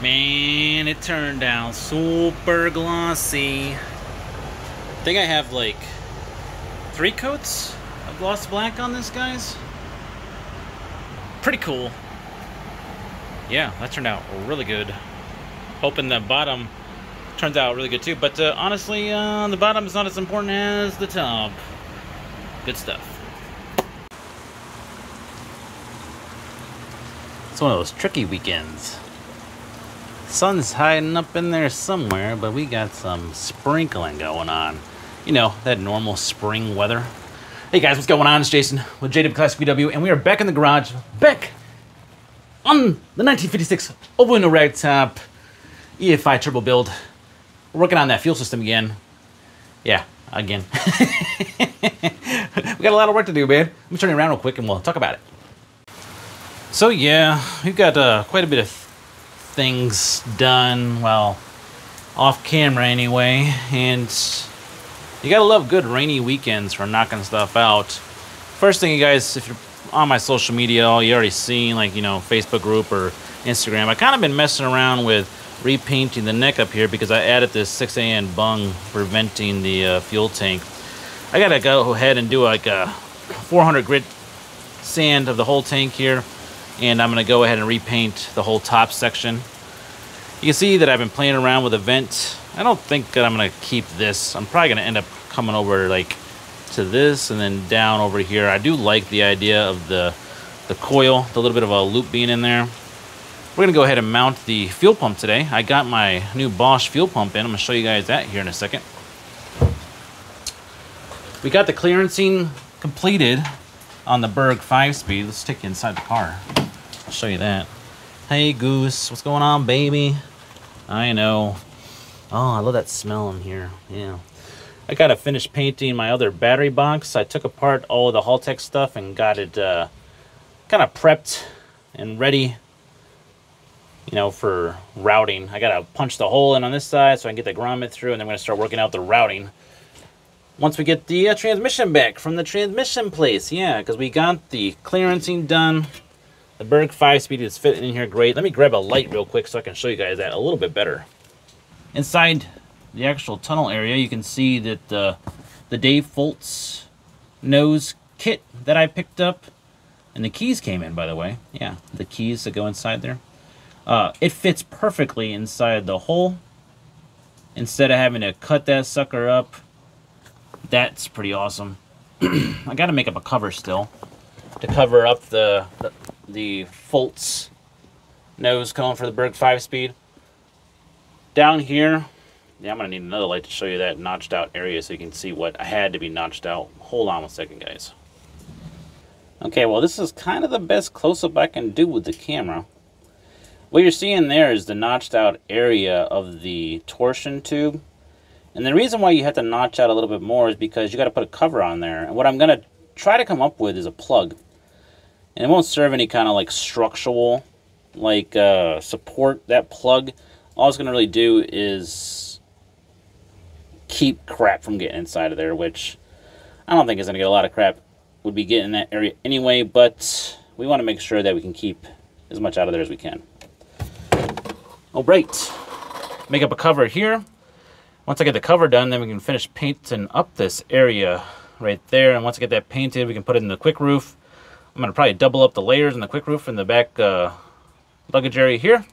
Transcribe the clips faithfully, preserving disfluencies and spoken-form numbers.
Man, it turned out super glossy. I think I have like three coats of gloss black on this, guys. Pretty cool. Yeah, that turned out really good. Hoping the bottom turns out really good too. But uh, honestly, uh, the bottom is not as important as the top. Good stuff. It's one of those tricky weekends. Sun's hiding up in there somewhere, but we got some sprinkling going on. You know, that normal spring weather. Hey guys, what's going on? It's Jason with J W Classic V W, and we are back in the garage, back on the nineteen fifty-six oval window ragtop E eighty-five turbo build. We're working on that fuel system again. Yeah, again. We got a lot of work to do, man. Let me turn it around real quick and we'll talk about it. So yeah, we've got uh, quite a bit of things done, well, off camera anyway, and you gotta love good rainy weekends for knocking stuff out. First thing, you guys, if you're on my social media, you already seen, like, you know, Facebook group or Instagram, I kind of been messing around with repainting the neck up here because I added this six A N bung preventing the uh, fuel tank. I gotta go ahead and do like a four hundred grit sand of the whole tank here. And I'm gonna go ahead and repaint the whole top section. You can see that I've been playing around with a vent. I don't think that I'm gonna keep this. I'm probably gonna end up coming over like to this and then down over here. I do like the idea of the, the coil, the little bit of a loop being in there. We're gonna go ahead and mount the fuel pump today. I got my new Bosch fuel pump in. I'm gonna show you guys that here in a second. We got the clearancing completed on the Berg five speed. Let's take you inside the car. I'll show you that. Hey Goose, what's going on, baby? I know. Oh, I love that smell in here. Yeah. I gotta finish painting my other battery box. I took apart all of the Haltech stuff and got it uh, kind of prepped and ready, you know, for routing. I gotta punch the hole in on this side so I can get the grommet through, and then I'm gonna start working out the routing once we get the uh, transmission back from the transmission place. Yeah, because we got the clearancing done. The Berg five speed is fitting in here great. Let me grab a light real quick so I can show you guys that a little bit better. Inside the actual tunnel area, you can see that uh, the Dave Foltz nose kit that I picked up, and the keys came in, by the way. Yeah, the keys that go inside there. Uh, it fits perfectly inside the hole. Instead of having to cut that sucker up, that's pretty awesome. I gotta make up a cover still to cover up the, the the Foltz nose cone for the Berg five speed. Down here, yeah, I'm gonna need another light to show you that notched out area so you can see what had to be notched out. Hold on one second, guys. Okay, well, this is kind of the best close-up I can do with the camera. What you're seeing there is the notched out area of the torsion tube. And the reason why you have to notch out a little bit more is because you got to put a cover on there. And what I'm going to try to come up with is a plug. And it won't serve any kind of like structural like uh, support. That plug, all it's going to really do is keep crap from getting inside of there, which I don't think is going to get a lot of crap. Would be getting in that area anyway, but we want to make sure that we can keep as much out of there as we can. All right, make up a cover here. Once I get the cover done, then we can finish painting up this area right there. And once I get that painted, we can put it in the quick roof. I'm going to probably double up the layers in the quick roof in the back uh, luggage area here, and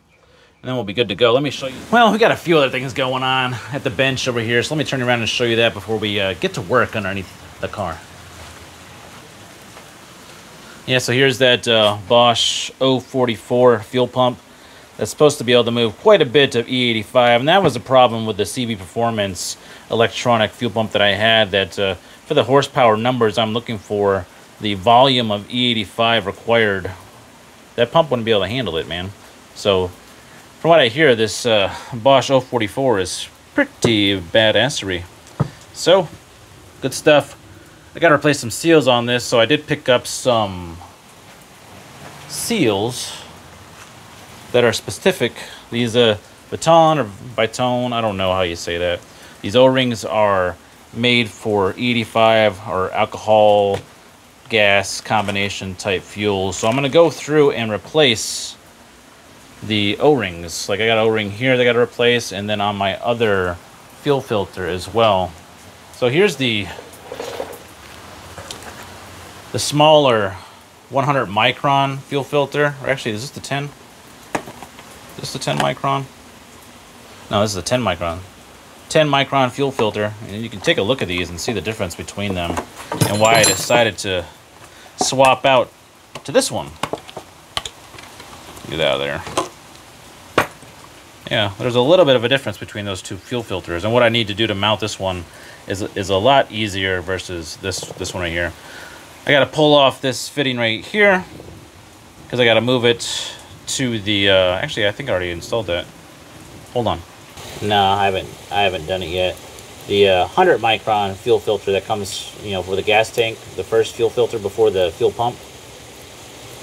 then we'll be good to go. Let me show you. Well, we got a few other things going on at the bench over here, so let me turn around and show you that before we uh, get to work underneath the car. Yeah, so here's that uh, Bosch oh forty-four fuel pump that's supposed to be able to move quite a bit of E eighty-five, and that was a problem with the C B Performance electronic fuel pump that I had, that uh, for the horsepower numbers I'm looking for, the volume of E eighty-five required, that pump wouldn't be able to handle it, man. So from what I hear, this uh, Bosch oh forty-four is pretty badassery. So, good stuff. I got to replace some seals on this, so I did pick up some seals that are specific. These uh, Viton or Viton, I don't know how you say that. These O-rings are made for E eighty-five or alcohol gas combination type fuels. So I'm going to go through and replace the O-rings. Like I got an O-ring here that I got to replace, and then on my other fuel filter as well. So here's the... the smaller one hundred micron fuel filter, or actually, is this the ten? Is this the ten micron? No, this is the ten micron. ten micron fuel filter, and you can take a look at these and see the difference between them and why I decided to swap out to this one. Get out of there. Yeah, there's a little bit of a difference between those two fuel filters, and what I need to do to mount this one is, is a lot easier versus this, this one right here. I got to pull off this fitting right here because I got to move it to the, uh, actually, I think I already installed that. Hold on. No, I haven't, I haven't done it yet. The uh, one hundred micron fuel filter that comes, you know, for the gas tank, the first fuel filter before the fuel pump.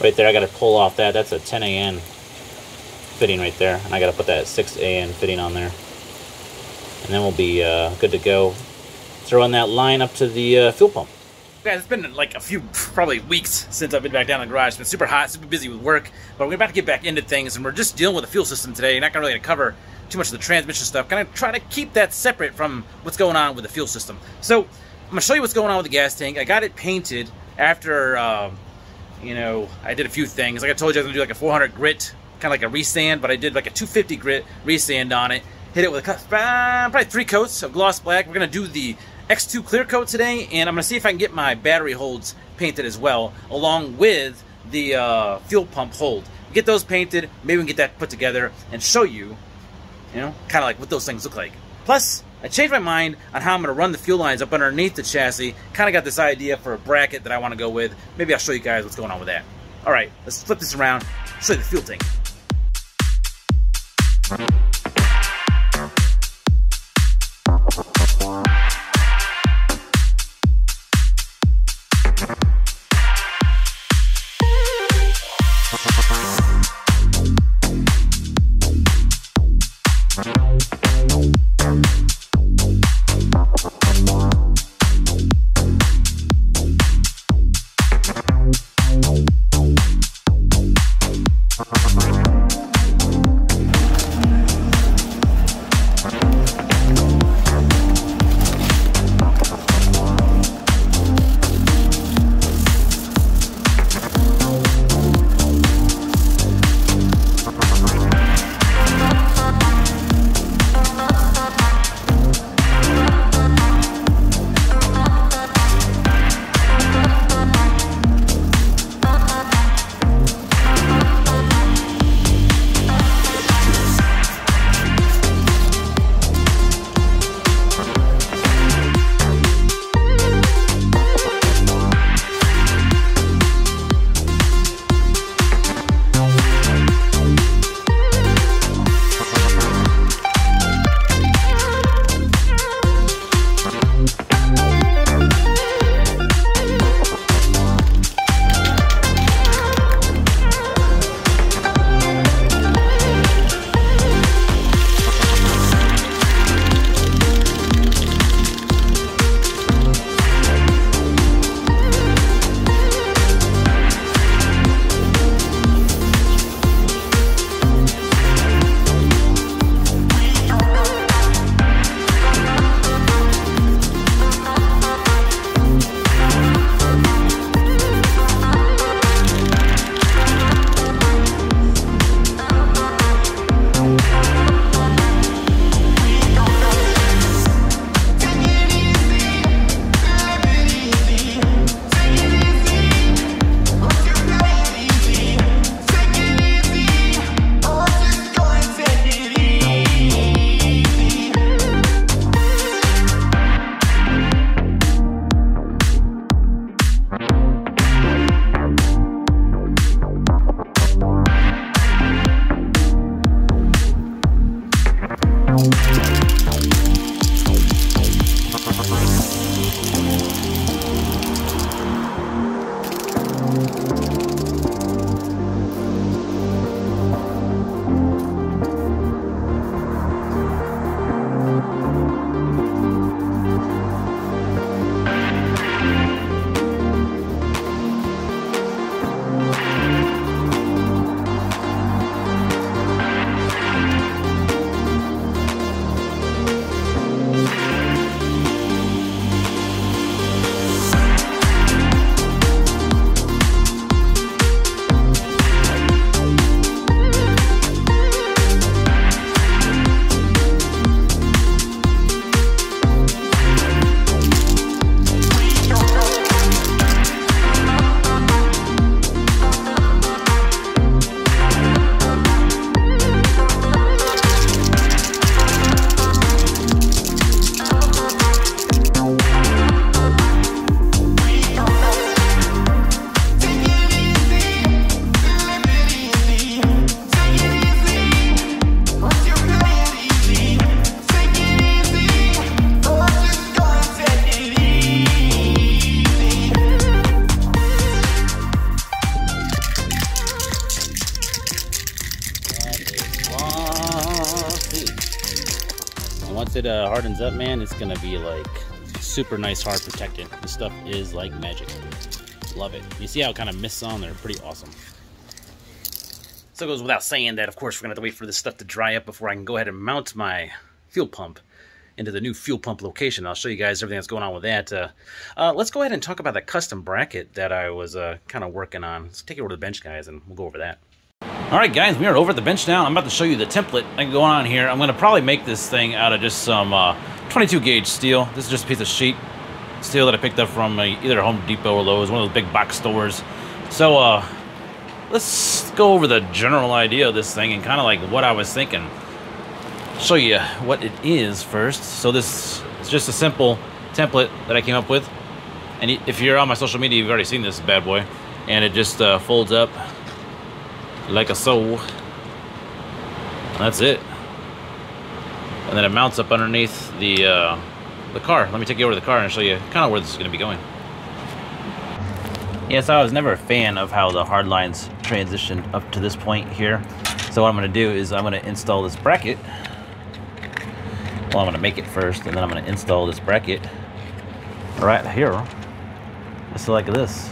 Right there, I got to pull off that. That's a ten A N fitting right there. And I got to put that six A N fitting on there. And then we'll be uh, good to go. Throw in that line up to the uh, fuel pump. Guys, it's been like a few, probably weeks since I've been back down in the garage. It's been super hot, super busy with work, but we're about to get back into things, and we're just dealing with the fuel system today. You're not really going to cover too much of the transmission stuff. Kind of try to keep that separate from what's going on with the fuel system. So I'm going to show you what's going on with the gas tank. I got it painted after, um, you know, I did a few things. Like I told you, I was going to do like a four hundred grit, kind of like a resand, but I did like a two fifty grit resand on it. Hit it with a, probably three coats of gloss black. We're going to do the X two clear coat today, and I'm gonna see if I can get my battery holds painted as well, along with the uh, fuel pump hold. Get those painted, maybe we can get that put together and show you, you know, kind of like what those things look like. Plus, I changed my mind on how I'm gonna run the fuel lines up underneath the chassis. Kind of got this idea for a bracket that I want to go with. Maybe I'll show you guys what's going on with that. All right, let's flip this around, show you the fuel tank. once it uh, hardens up, man, it's gonna be like super nice hard protected. This stuff is like magic. Love it. You see how it kind of mists on there? Pretty awesome. So it goes without saying that, of course, we're gonna have to wait for this stuff to dry up before I can go ahead and mount my fuel pump into the new fuel pump location. I'll show you guys everything that's going on with that. Uh, uh, let's go ahead and talk about the custom bracket that I was uh, kind of working on. Let's take it over to the bench, guys, and we'll go over that. All right, guys, we are over at the bench now. I'm about to show you the template I can go on here. I'm going to probably make this thing out of just some uh, twenty-two gauge steel. This is just a piece of sheet steel that I picked up from uh, either Home Depot or Lowe's, one of those big box stores. So uh, let's go over the general idea of this thing and kind of like what I was thinking. Show you what it is first. So this is just a simple template that I came up with, and if you're on my social media, you've already seen this bad boy. And it just uh, folds up like a so, and that's it. And then it mounts up underneath the uh, the car. Let me take you over to the car and show you kind of where this is going to be going. Yeah, so I was never a fan of how the hard lines transitioned up to this point here. So what I'm going to do is I'm going to install this bracket. Well, I'm going to make it first, and then I'm going to install this bracket right here, just like this.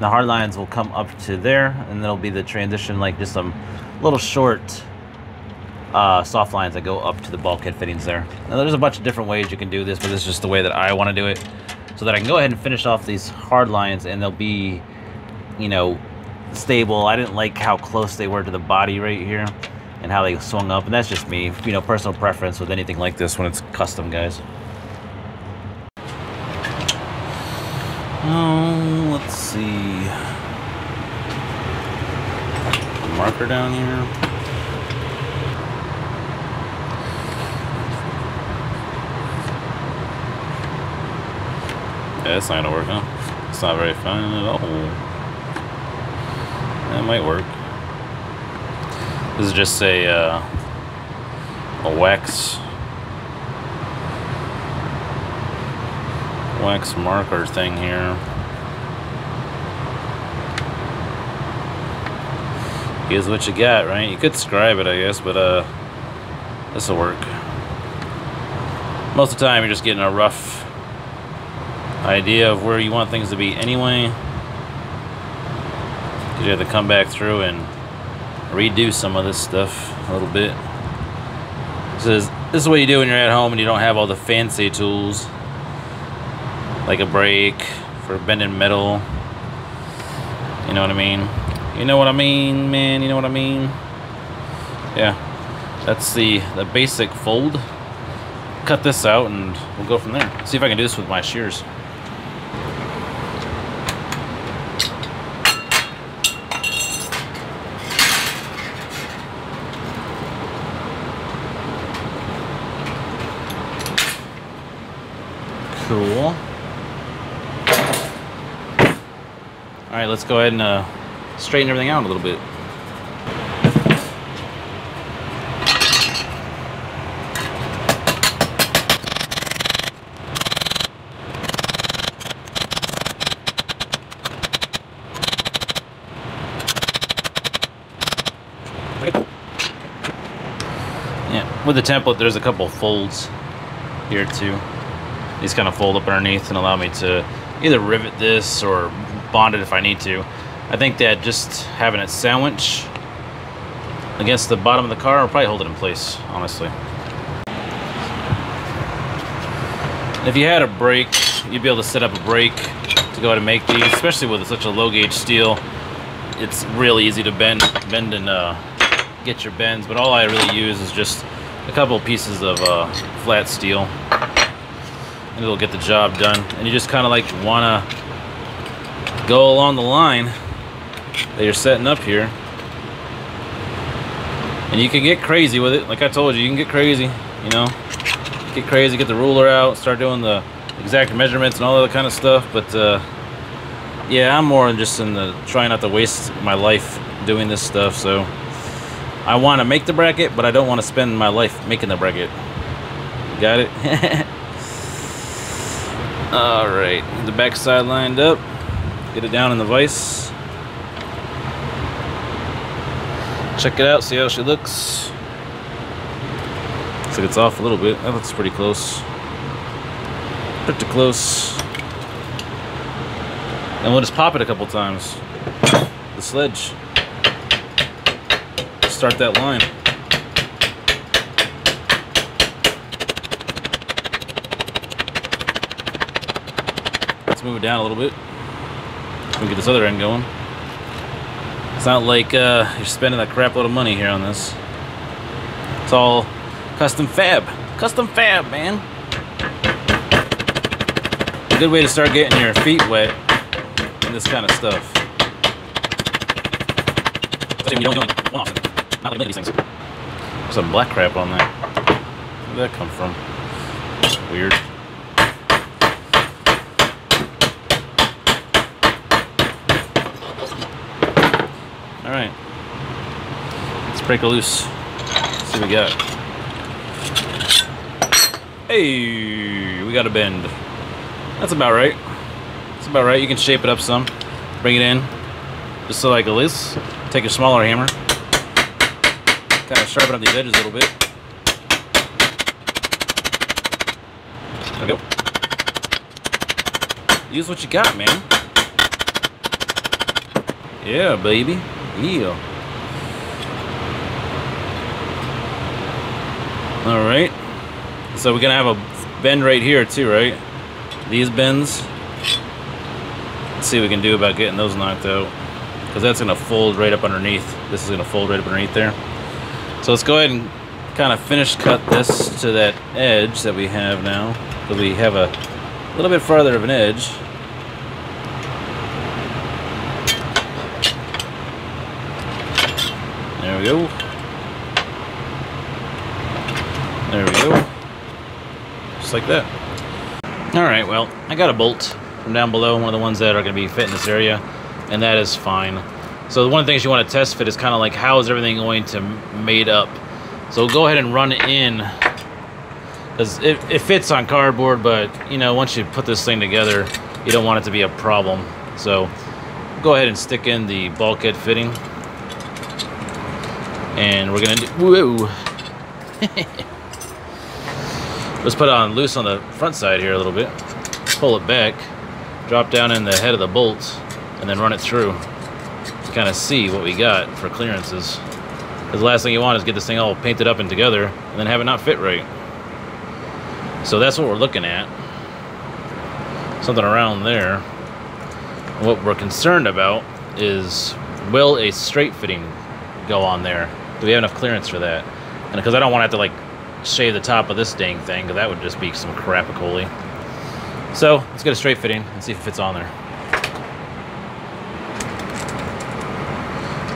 The hard lines will come up to there, and there'll be the transition, like just some little short uh, soft lines that go up to the bulkhead fittings there. Now, there's a bunch of different ways you can do this, but this is just the way that I want to do it, so that I can go ahead and finish off these hard lines, and they'll be, you know, stable. I didn't like how close they were to the body right here, and how they swung up, and that's just me, you know, personal preference with anything like this when it's custom, guys. Um, let's see. Marker down here. Yeah, that's not gonna work, huh? It's not very fine at all. That might work. This is just a, uh, a wax, wax marker thing here. Here's what you got, right? You could scribe it, I guess, but uh, this will work. Most of the time, you're just getting a rough idea of where you want things to be anyway. You have to come back through and redo some of this stuff a little bit. This is, this is what you do when you're at home and you don't have all the fancy tools, like a brake for bending metal. You know what I mean? You know what I mean, man? You know what I mean? Yeah, that's the, the basic fold. Cut this out and we'll go from there. See if I can do this with my shears. Cool. Alright, let's go ahead and uh, straighten everything out a little bit. Yeah, with the template, there's a couple folds here too. These kind of fold up underneath and allow me to either rivet this or bond it if I need to. I think that just having it sandwiched against the bottom of the car will probably hold it in place, honestly. If you had a brake, you'd be able to set up a brake to go ahead and make these, especially with such a low gauge steel. It's really easy to bend, bend and uh, get your bends, but all I really use is just a couple pieces of uh, flat steel. And it'll get the job done. And you just kind of like want to go along the line that you're setting up here. And you can get crazy with it. Like I told you, you can get crazy, you know. Get crazy, get the ruler out, start doing the exact measurements and all that kind of stuff. But uh, yeah, I'm more just in the trying not to waste my life doing this stuff. So I want to make the bracket, but I don't want to spend my life making the bracket. Got it? All right, the back side lined up. Get it down in the vise. Check it out, see how she looks. Looks like it's off a little bit. That looks pretty close. Pretty close. And we'll just pop it a couple times. The sledge. Start that line. Let's move it down a little bit. We'll get this other end going. It's not like uh, you're spending a crap load of money here on this. It's all custom fab. Custom fab, man. A good way to start getting your feet wet and this kind of stuff. Some black crap on that. Where did that come from? It's weird. All right, let's break it loose. Let's see what we got. Hey, we got a bend. That's about right. That's about right. You can shape it up some. Bring it in, just so like it is. Take a smaller hammer. Kind of sharpen up these edges a little bit. There we go. Use what you got, man. Yeah, baby. Yeah. All right. So we're gonna have a bend right here too, right? These bends. Let's see what we can do about getting those knocked out, because that's gonna fold right up underneath. This is gonna fold right up underneath there. So let's go ahead and kind of finish cut this to that edge that we have now, because we have a little bit farther of an edge. There we go. There we go. Just like that. All right, well, I got a bolt from down below, one of the ones that are gonna be fit in this area, and that is fine. So one of the things you want to test fit is kind of like, how is everything going to mate up? So go ahead and run it in, because it, it fits on cardboard, but you know, once you put this thing together, you don't want it to be a problem. So go ahead and stick in the bulkhead fitting, and we're gonna do, whoa. Let's put it on loose on the front side here a little bit, pull it back, drop down in the head of the bolt, and then run it through. Kind of see what we got for clearances, because the last thing you want is get this thing all painted up and together and then have it not fit right. So that's what we're looking at, something around there. What we're concerned about is, will a straight fitting go on there? Do we have enough clearance for that? And because I don't want to have to like shave the top of this dang thing, because that would just be some crap-a-coli. So let's get a straight fitting and see if it fits on there.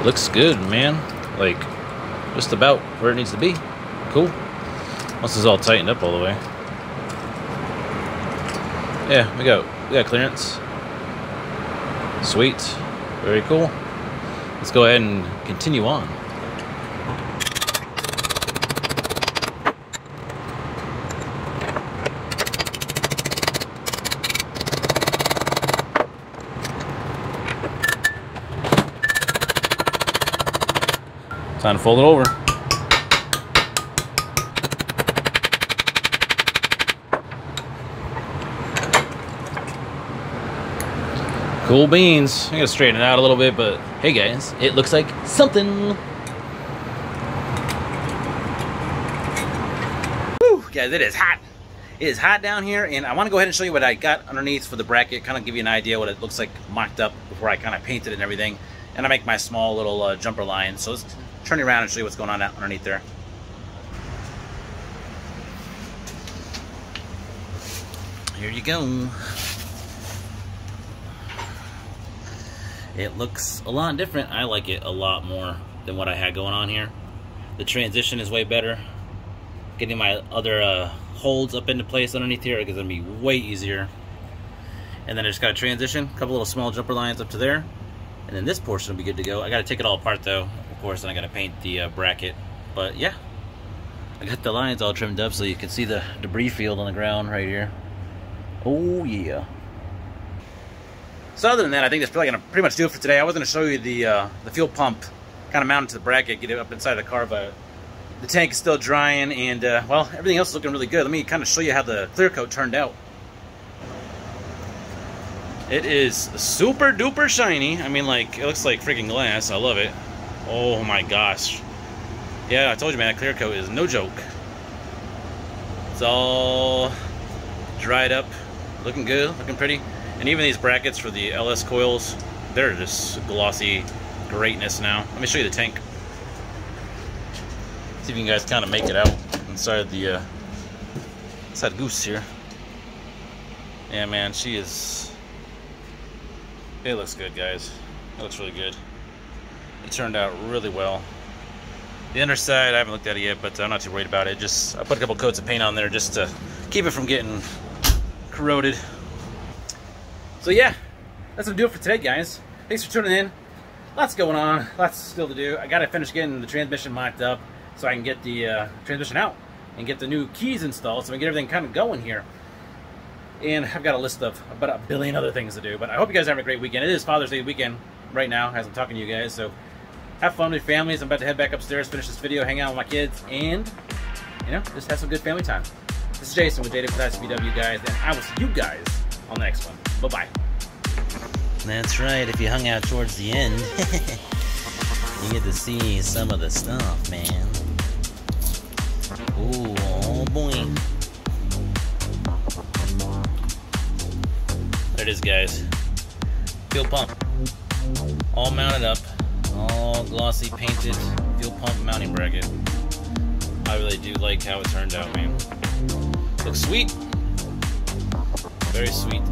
Looks good, man. Like, just about where it needs to be. Cool. Once it's all tightened up all the way. Yeah, we got, we got clearance. Sweet. Very cool. Let's go ahead and continue on. Time to fold it over. Cool beans. I'm gonna straighten it out a little bit, but hey guys, it looks like something. Woo, guys, it is hot. It is hot down here, and I want to go ahead and show you what I got underneath for the bracket, kind of give you an idea what it looks like mocked up before I kind of painted it and everything, and I make my small little uh, jumper line. So let's turn around and show you what's going on out underneath there. Here you go. It looks a lot different. I like it a lot more than what I had going on here. The transition is way better. Getting my other uh, holds up into place underneath here is going to be way easier. And then I just got a transition, a couple little small jumper lines up to there. And then this portion will be good to go. I got to take it all apart though, course, and I gotta paint the uh, bracket. But yeah, I got the lines all trimmed up so you can see the debris field on the ground right here. Oh yeah. So other than that, I think that's probably gonna pretty much do it for today. I was gonna show you the uh, the fuel pump kind of mounted to the bracket, get it up inside the car, but The tank is still drying, and uh, well, everything else is looking really good. Let me kind of show you how the clear coat turned out. It is super duper shiny. I mean, like, it looks like freaking glass. I love it. Oh my gosh. Yeah, I told you, man, that clear coat is no joke. It's all dried up, looking good, looking pretty. And even these brackets for the L S coils, they're just glossy greatness now. Let me show you the tank. See if you guys kind of make it out inside the uh, inside Goose here. Yeah, man, she is. It looks good, guys. It looks really good. It turned out really well. The underside, I haven't looked at it yet, but I'm not too worried about it. Just I put a couple coats of paint on there just to keep it from getting corroded. So yeah, that's gonna do it for today, guys. Thanks for tuning in. Lots going on, lots still to do. I gotta finish getting the transmission mocked up so I can get the uh, transmission out and get the new keys installed so we can get everything kind of going here. And I've got a list of about a billion other things to do, but I hope you guys have a great weekend. It is Father's Day weekend right now as I'm talking to you guys, so have fun with your families. I'm about to head back upstairs, finish this video, hang out with my kids, and, you know, just have some good family time. This is Jason with J W Classic V W, guys, and I will see you guys on the next one. Bye-bye. That's right, if you hung out towards the end, you get to see some of the stuff, man. Ooh, oh boy. There it is, guys. Fuel pump. All mounted up. All glossy painted fuel pump mounting bracket. I really do like how it turned out, man. Looks sweet. Very sweet.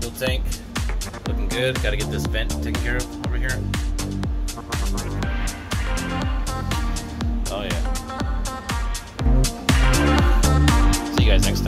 Fuel tank looking good. Gotta get this vent taken care of over here. Oh yeah. See you guys next time.